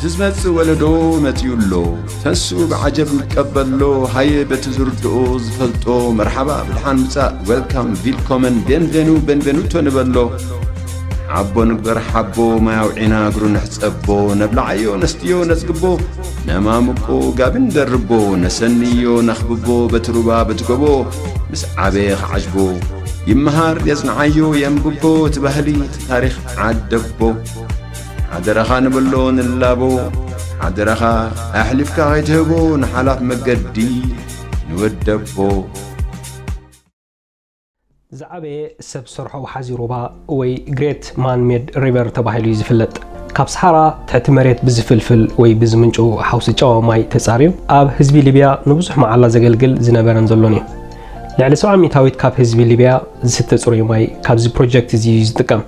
تزمت ولدو متيولو تنسو بعجب الكبلو هاي بتزردو زفلتو مرحبا بالحنمسا ويلكم فيلكومن بينفينو بينفينوتو نبلو عبو نقدر حبو ما يوعينا قرو نحسبو نبلعيو نستيو نسقبو نمامكو قابن دربو نسنيو نخببو بتروبا بتقبو مس عبيخ عجبو يمهار يزنعيو يمقبو تبهلي تاريخ عدبو عدرخا نبلو نلابو عدرخا أحلفكا غيتهبو نحلاف مقدي نودبو زعبه سب سرحو حزيروبا وي Great Man-Made River تباهلو يزفلت كاب صحارة تعتمريت بزفلفل وي بزمنجو حوصي جاو ماي تساريو اب هزبي ليبيا نبزح مع الله زقلقل زنبران زلوني لعلى سوعة ميتاويت كاب هزبي ليبيا زستة سوريو ماي كاب زي بروجكت زي يزدقم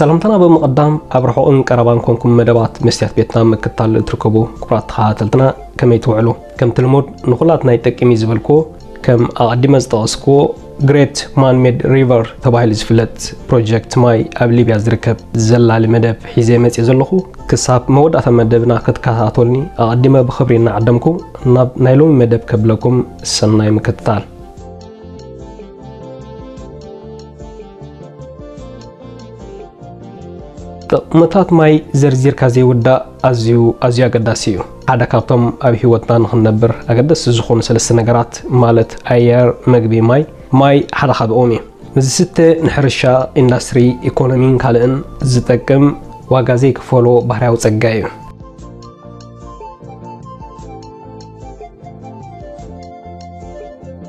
سلامتنا بمقدم أبرحو أن كربانكمكم مدبات مستيات بيتنا مكتال تركبو كبرات خاتلتنا كم يتوعلو كم تلمود نقلاتنا يتكيمي زبلكو كم أقدم أصدقائكو Great Man-Made River تباهل زفلت بروجكت ماي أبلي بيزركب زلال مدب حزيمة يزلخو كساب مود أتمدبنا كتكاتولني أقدم بخبرنا عدمكو ناب نايلوم مدب قبلكم سنة مكتال متات ماي زرزير كازي ودا أزيو قداسيو عدا كابتم أبي هوتان خنبر أقدس زخون سلس نقرات مالت أير مقبي ماي حدا خاب أومي مزيستة نحرشا اندستري إيكونومين كالن زتكم وغازي كفولو بحريو تسقايو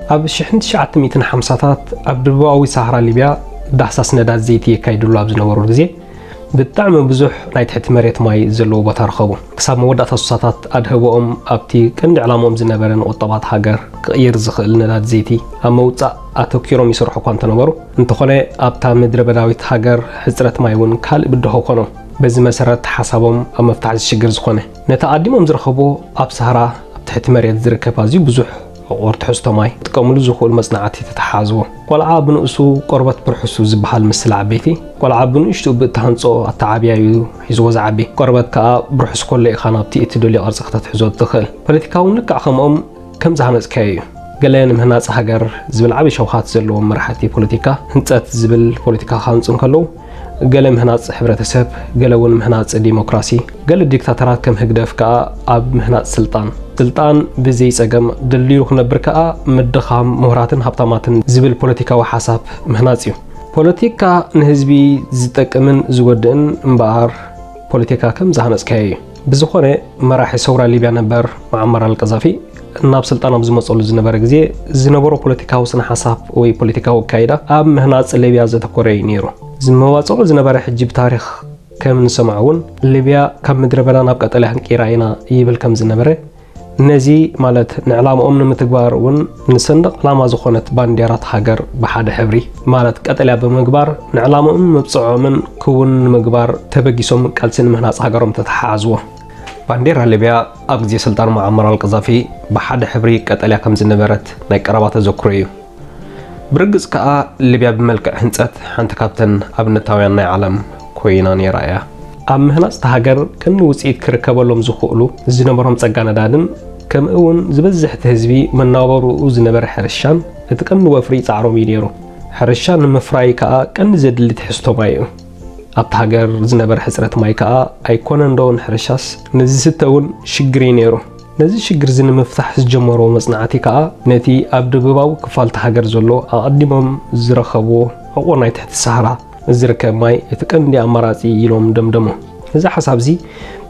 أب شحنت شعت ميتن حمساتات أب دلواوي سهرة ليبيا دحساس ندات زيتي كايدولو أبزنورو رزي بالطعم بزح نايت حت مريت ماي زلو بترخبو كساب مودة الصوصات أدهبهم أبتي كند علامهم زنبرن وطبات حجر يرزق الندات زيتي أما وتأ أتوكيرو يسرحوا كان تنبرو انتقله أبتع مدرب راويت حجر حزرت مايون كل بدهوا كانوا بزم سرت حسابهم أما فتعز شجر زخنه نتقدمهم زرخبو أب سهرة بتحت مريت زركبازي بزح ورد حسته ماي تكملوا زخول مصنعتي تتحازو والعاب نقصو قربت برحسو زبحال مسلع بيتي والعاب نشتو بتهنصو التعابيايو حيزو زعبي قربت كا برحس كل خنابتي تدولي ارزقت تحزو الدخل بوليتيكاو نكع خمم كم زحمت كايو قليل من هناص حجر زبل عبي شوخات زلو مرحتي بوليتيكا هنصت زبل بوليتيكا خانصن كلو قلم هناص حبرتسب قلون مهناص ديمقراطي قل الديكتاتورات كم هدف كا اب مهناص سلطان بزي صقم دليو خنبر كا مدخام مهراتن هبطاماتن زبل بوليتيكا وحساب مهناصيو بوليتيكا نحزبي زتقمن زودن امبار بوليتيكا كم زحنص كاي بزخونه مراحي ثوره ليبيا نبر معمر القذافي ناب سلطانه بزمصلو زنبر غزي زنبرو بوليتيكاو سن حساب وي بوليتيكاو كايدا اب مهناص ليبيا زتكوري نيرو زمواصو زنبر حجب تاريخ كم نسمعون ليبيا كم مدربنا ناب قتلهن قيراينا يبل كم زنبر نزي مالت نعلام أمن متقبار ون نصندق لما زخونت بانديرات حجر بحد حبري مالت قتلها بمقبار نعلام أمن مبصعو من كون مقبار تبقي سم كالسن مهناص حجرهم تتحازوه بانديرا ليبيا أبجي سلطان معمر القذافي بحد حبري قتلها كم زنبرت ناي قرابات زكريو برقص كأ ليبيا بملكع هنسات حنت كابتن أبنتاويان ناي عالم كويناني رأيه أم هناس تهجر كن وسيد كركبلهم زخولو زنبرهم تجانا دادن كم أون زبزح تهزبي من نابرو وزنبر حرشان تكن وفري تعرو مينيرو حرشان مفراي كأ كن زد اللي تحسه مايو أبتهجر زنبر حسرة ماي كأ أيكونن دون حرشاس نزي ستون شجرينيرو نزي شجر زن مفتاح جمرو مصنعتي كأ نتي أبدو بباو كفال تهجر زلو أقدمهم زرخبو أو ناي تحت السهرة الزركة ماي يتكلم دي أماراتي يلوم دمدمه إذا حسب زي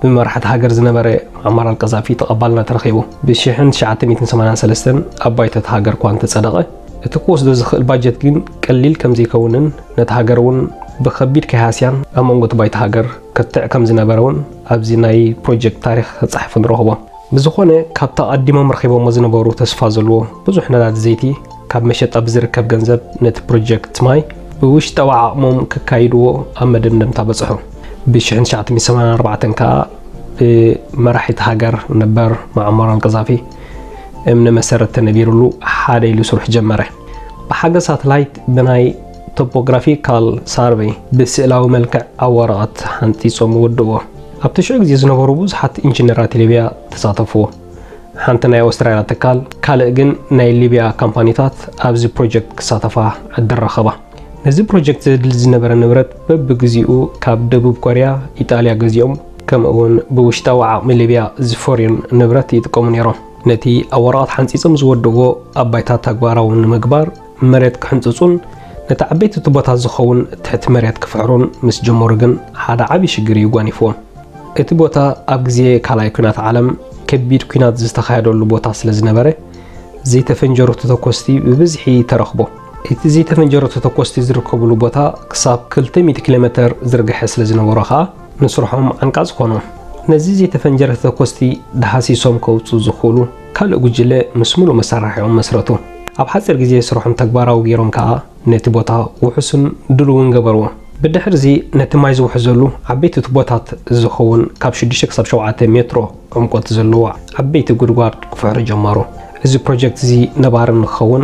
بمرحلة هاجر زنبرة عمار القذافي تقبلنا ترخيبه بشحن شعات 280 سلسلة أبيت تهاجر كوانت صدقة تقوس دوز الباجت جين قليل كم زي كونن نتهاجرون بخبير كهاسيان أمم قط بيت هاجر كتع كم زنبرون أبزيناي بروجكت تاريخ صحف رهبة بزخونه كابتا قديمه مرخيبه مزنبرو تسفازلو بزحنا لات زيتي كاب مشت أبزركة بجنزب نت بروجكت ماي بوش توع مم كايدو أما دمدم تابصحو بشحن شعت 184 كا مرحت هاجر نبر معمر القذافي من مسار التنبيرلو حادي لسرح جمره بحاجة ساتلايت بناي توبوغرافيكال سارفي بسئلاو ملك أورات حنتي صمودو اب تشوق زي زنبروبوز حتى انجنرات ليبيا تساطفوا حنت ناي اوستراليا تكال كالجن ناي ليبيا كمبانيات اب زي بروجكت تساطفا الدرخبه نزي بروجكت زنبر نبرت ببغزيو كاب دبوب كوريا ايطاليا غزيوم كمون بوشتاو عام ليبيا زفورين نبرت يتقومون يرو نتي اورات حنصيصم زودغو ابايتا تغباراون مغبار مريت كحنصصون نتا عبيت تبوتا زخون تحت مريت كفعرون مس جمورغن حدا عبي شجر يغانيفو اتبوتا اب غزي كالاي كنات عالم كبيد كنات زتخايدلو بوتا سلازنبره زي تفنجرو تتكوستي ببزحي ترخبو ات زي تفنجرو تتكوستي زركبلو بوتا كساب 200 كيلومتر زرغح سلازنبره خا نسرحهم انقاز كونو نزي زي تفنجرو تتكوستي دحاسي سوم كوتو زخولو كالو غجله مسملو مسرحيون مسرتو اب حصر غزي سرحهم تكباراو غيرون كا نت بوتا وحسن دلون غبروا بدحر زي نت ماي زو حزلو عبيت تبوتات زخون كاب 6 كسب 7 متر عمقت زلوا عبيت غدغار كفر جمارو እዚ بروجكت زي نبار نخون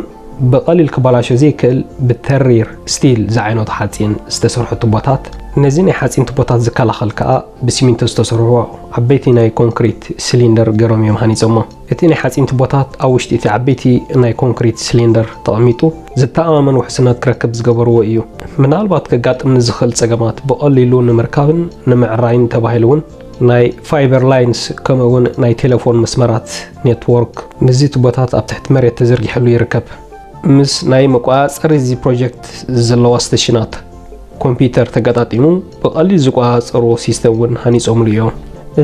بقليل كبلاش زي كل بالترير ستيل زعينوت حاتين استسرحو تبوتات نزين حاتين تبوتات زكلا خلقا بسيمنت استسرحو عبيتي ناي كونكريت سلندر غروميوم هاني زما اتني حاتين تبوتات اوشتي تعبيتي ناي كونكريت سلندر طاميتو زتأمن وحسنات كركب زغبرو ايو منالبات كغاطم زخل صغمات بقليلو نمركابن نمعراين تباهلون ناي فايبر لاينز كمون ناي تليفون مسمرات نتورك نزي تبوتات اب تحت مريت تزرغي حلو يركب مس ناي مقاصر زي بروجكت زلوا ستيشنات كمبيوتر تغطاطيمو بقلي زقاصرو سيستم ون هنيصوم ليو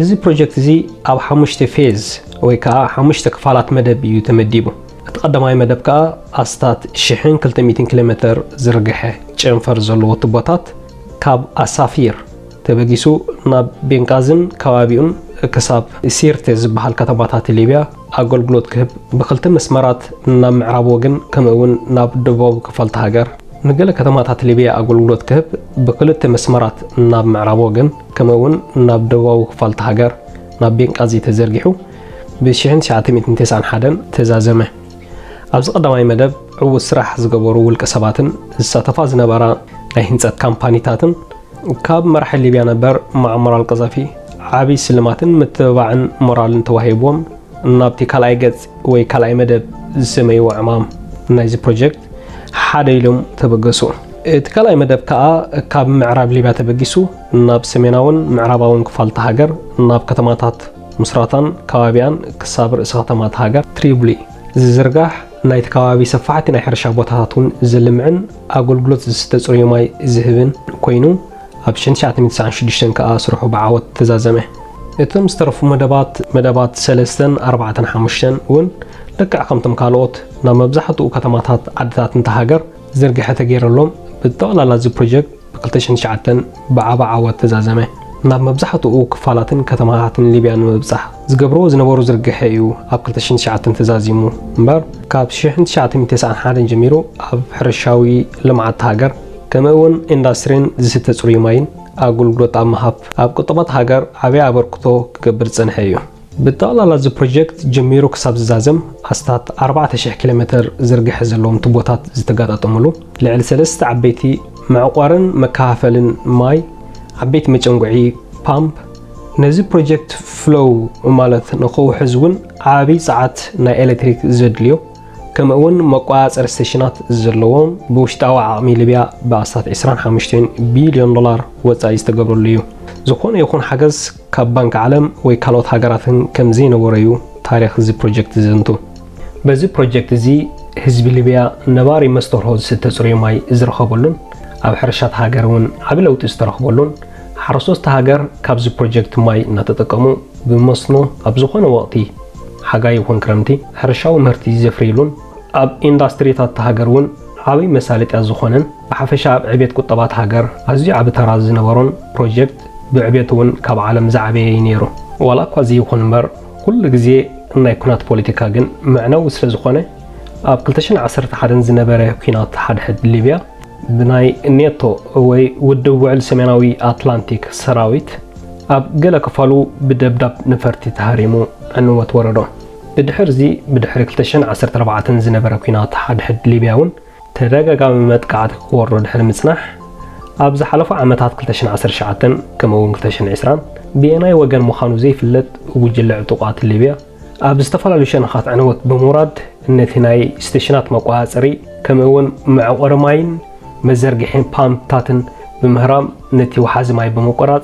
زي بروجكت زي اب حمشت فيز ويكا حمشت كفالات مدب يتمديبو تقدماي مدب كا استات شحن 200 كيلومتر زرغحه چنفر زلوا تبطات كاب اسافير تبغيسو ناب بينكازن كوابيون كساب سيرتز بحال كتباتات ليبيا اغلغلوت كهب بخلت مسمرات نا معرب وغن كمون ناب دبوب كفلت هاجر نغله كتماتات ليبيا اغلغلوت كهب بخلت مسمرات نا معرب وغن كمون ناب دبوب كفلت هاجر ناب بينكازي تزرغحو بشحن 1991 تزازمه ابز قدماي مدب عو سراح زغبرو ولكسباتن زساتفاز نبره ናይ ህንፀት ካምፓኒታትን كاب مرحل ليبيا نبر مع مرال القذافي عابي سلماتن متباعن مرالن توهيبوم نابتي كالاي غز وي كالاي مدب زمي وعمام نايز بروجكت حديلوم تبغسو ات كالاي مدب كاب معراب ليبيا تبغيسو ناب سميناون معراباون كفالت هاجر ناب كتماتات مسراتان كوابيان كسابر اساتمات هاجر تريبلي زرغاح نايت كوابي سفعت ناي حرشا بوتاتون زلمعن اغلغلوت زستتصريو ماي زهبن كوينو ابشن شات من سان شدشن كا سرحو بعوت تزازمه اتم استرفو مدبات سلستن 4 5 ون لك عقمتم كالوت نا مبزحتو كتماتات عدات انت هاجر زرقحه تغيرلهم بالطول لا زي بروجكت بكلتشن شاتن بعوت تزازمه نا مبزحتو كفالاتن كتماتاتن ليبيان مبزح زغبرو زنبرو زرقحيو ابكلتشن شاتن تزازيمو امبر كاب شحن شاتم 91 جميرو اب حرشاوي لمعت هاجر كمون اندسترين زيت تصري ماين اغلغلوت امحاب ابقطبات هاجر ابي ابركتو كبر صنحيو بتطلع لا ذا بروجكت جميرو كساب زازم استات 4000 كيلومتر زرقح زلوم تبوتات زتغاططملو لعل سلست عبيتي معقارن مكافلن ماي عبيت مچنغعي بامب نزي بروجكت فلو مالت نخو حزون عبي ساعات نا الكتريك زدليو كمون مقاصر ستيشنات زلوم بوشتاو عامي ليبيا باستات 25 بليون دولار وصاي استغبروا ليو زكون يكون حجز كبنك عالم ويكالوت هاجراتن كمزي نوريو تاريخ زي بروجكت زنتو بزي بروجكت زي حزب ليبيا نباري مسترهو ستسري ماي زرخبلون اب حرشات هاجرون عبلو تسترخبلون حرسوس تهاجر كابز بروجكت ماي نتتقمو بمصنو اب زكون وقتي حاجاي يكون كرمتي حرشاو مرتي زفريلون اب اندستري تاع هاجرون عبي مسالت ازخونن بحفشا عبيت قطبات هاجر ازي عب تراز نبرون بروجكت بعبيتون كاب عالم زعبي نيرو ولا كوزي يكون مر كل غزي ان يكونات بوليتيكا كن معناو سل زخونه اب كلتشن 11 زنبره كينات حد ليبيا بناي نيتو وي ودوعل سميناوي اتلانتيك سراويت اب جلا كفالو بدبدب نفرتي تهريمو انو توردو بدحرزي بدحر كلتشن 14 زنبره كينات حد ليبياون تراجع ممتقعد خور دحر مصنح أبز حلفا عمت هات كلتشن 10 كمون كلتشن 20 بيناي وجن مخانو زي فلت وجلع طقات ليبيا أبز تفعل شنخات عنوت بمراد نتناي استشنات مقاصري كمون مع قرماين مزرقحين بامتاتن بمهرام نتي وحاز ماي بمقراط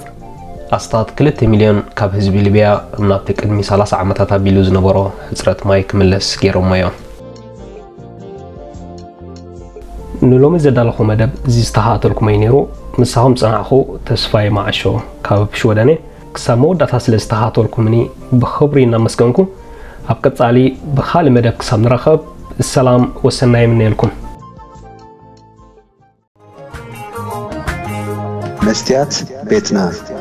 أستاد كلت مليون كاب حزب ليبيا مناطق قدمي 30 عمتات أبيلوز نبرو حصرت مايك ملس كيروم مايو نلوم زدالخو مدب زيستهات لكم ينيرو مساهم صنعخو تسفاي معشو كاب بشوداني كسامو داتاس لستهات لكم ني بخبرينا مسكنكم ابقصالي بخال مدب كسام نرخب السلام وسناي منيلكم مستيات بيتنا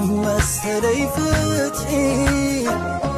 مسري فتحي